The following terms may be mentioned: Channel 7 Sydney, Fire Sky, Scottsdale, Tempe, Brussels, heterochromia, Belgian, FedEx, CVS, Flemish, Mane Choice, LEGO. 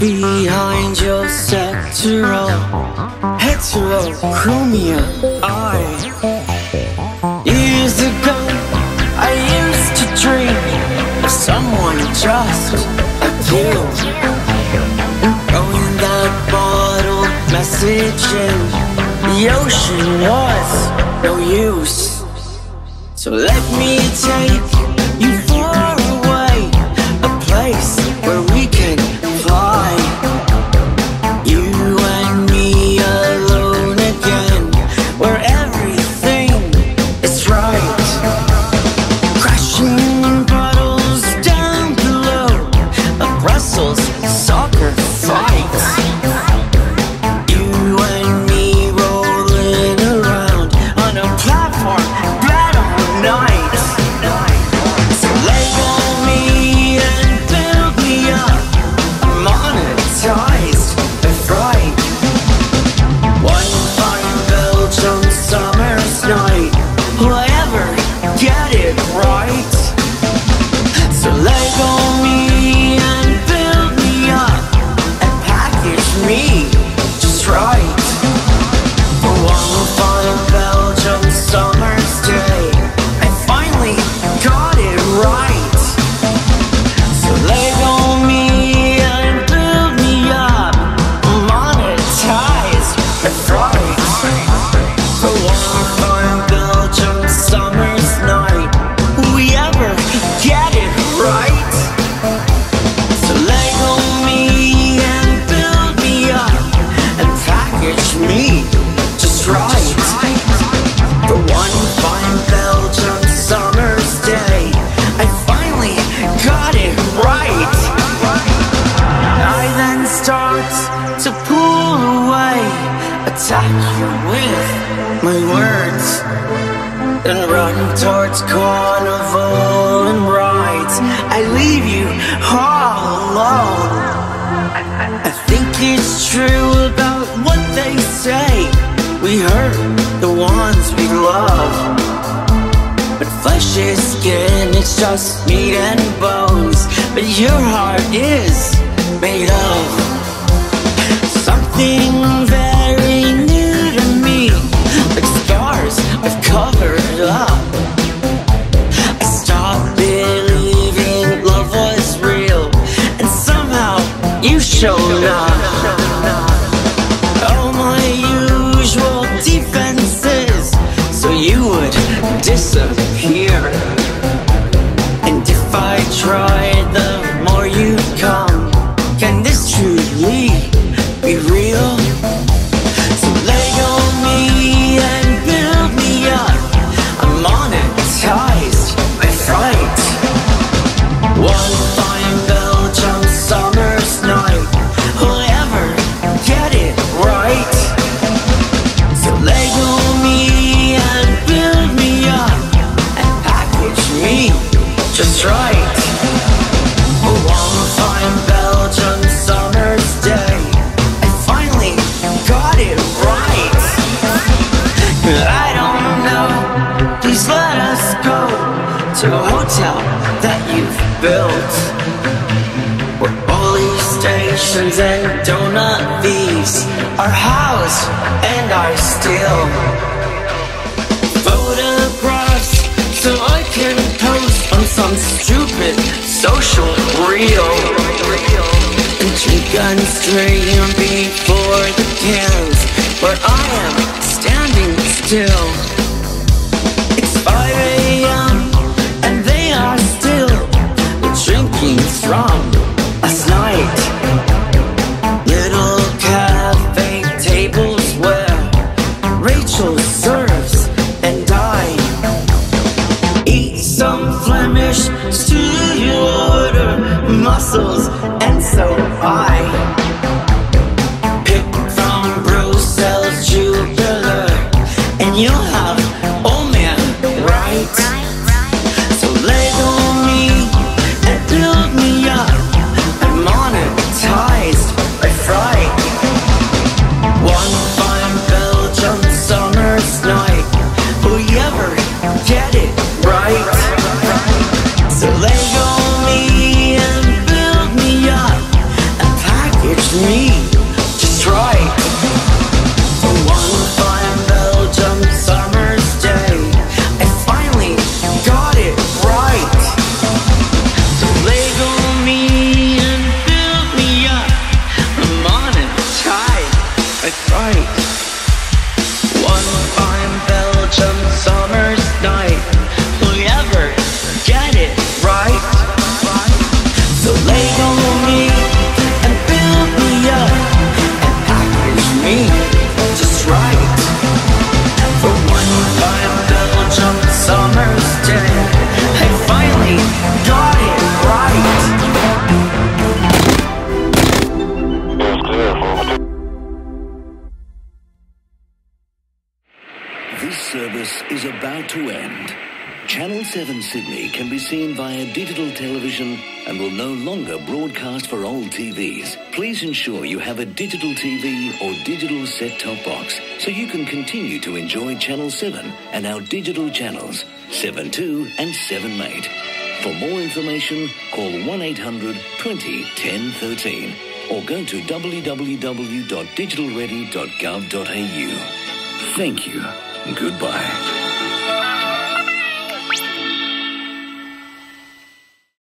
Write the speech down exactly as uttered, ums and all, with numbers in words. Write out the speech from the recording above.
Behind your sectoral heterochromia I years ago I used to dream of someone just like you, throwing that bottle message in the ocean was no use. So let me take you far away, a place where we can fly. You and me alone again, where everything is right. Crashing bottles down below, a Brussels soccer fight. You and me rolling around on a platform battle night. So Lego me and build me up, monetized and fried. One fine Belgian summer's night, will I ever get it right? So Lego me and build me up, and package me just right. For one fine Belgian summer's day, I finally got it right. So Lego me and build me up, monetize and thrive. For one fine Belgian summer's night, will we ever get it right? So Lego me and build me up, and package me just right. For one fine Belgian summer's day, I finally got it right. I then start to pull away, attack you with my words, and run towards carnival and rides. I leave you all alone. I think it's true about what they say, we hurt the ones we love. But flesh is skin, it's just meat and bones, but your heart is made of something very new to me, like scars I've covered up. I stopped believing love was real, and somehow you showed up. All my usual defenses, so you would disappear. And if I tried, the more you'd come. Can this truly be real? So Lego me and build me up, I'm monetized by fright. One fine Belgian summer's night, will I ever get it right? So Lego me and build me up, and package me just right. A one fine Belgian summer's day, I finally got it right. I don't know, please let us go to a hotel that you've built, where police stations and donut thieves are housed and are still. Photographs so I can post on some stupid social reel, and drink and stream before the cans, where I am standing still. It's five A M and they are still drinking from last night. Little cafe tables where Rachel serves and I eat some Flemish stew. Muscles, and so I pick from Brussels night, one fine Belgian summer's night, will you ever get it right? So Lego me and build me up and package me just right, for one fine Belgian summer's day, I finally got it right. This service is about to end. Channel seven Sydney can be seen via digital television and will no longer broadcast for old T Vs. Please ensure you have a digital T V or digital set-top box so you can continue to enjoy Channel seven and our digital channels, seven two and seven eight. For more information, call one eight hundred twenty ten thirteen or go to w w w dot digital ready dot gov dot a u. Thank you. Goodbye.